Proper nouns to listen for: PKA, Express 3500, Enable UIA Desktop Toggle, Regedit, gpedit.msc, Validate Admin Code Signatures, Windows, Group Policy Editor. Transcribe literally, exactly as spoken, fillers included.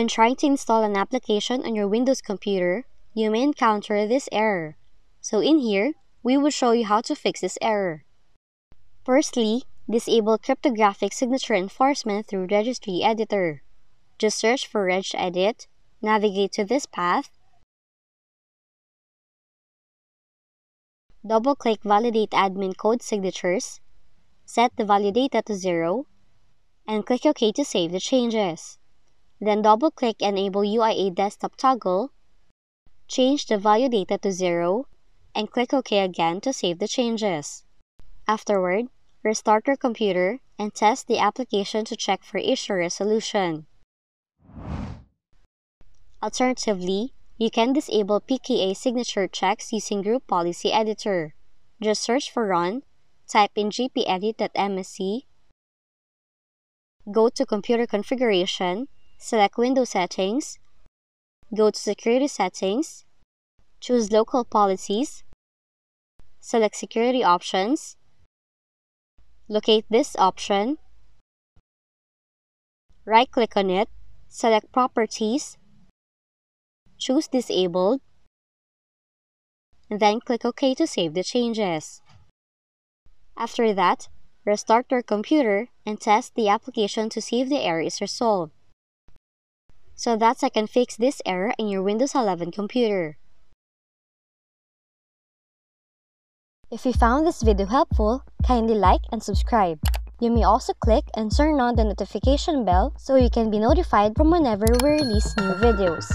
When trying to install an application on your Windows computer, you may encounter this error. So in here, we will show you how to fix this error. Firstly, disable cryptographic signature enforcement through Registry Editor. Just search for Regedit, navigate to this path, double-click Validate Admin Code Signatures, set the validata to zero, and click OK to save the changes. Then double-click Enable U I A Desktop Toggle, change the validata to zero, and click OK again to save the changes. Afterward, restart your computer and test the application to check for issue resolution. Alternatively, you can disable P K A signature checks using Group Policy Editor. Just search for Run, type in g p edit dot m s c, go to Computer Configuration, select Window Settings, go to Security Settings, choose Local Policies, select Security Options, locate this option, right-click on it, select Properties, choose Disabled, and then click OK to save the changes. After that, restart your computer and test the application to see if the error is resolved. So that's how you can fix this error in your Windows eleven computer. If you found this video helpful, kindly like and subscribe. You may also click and turn on the notification bell so you can be notified from whenever we release new videos.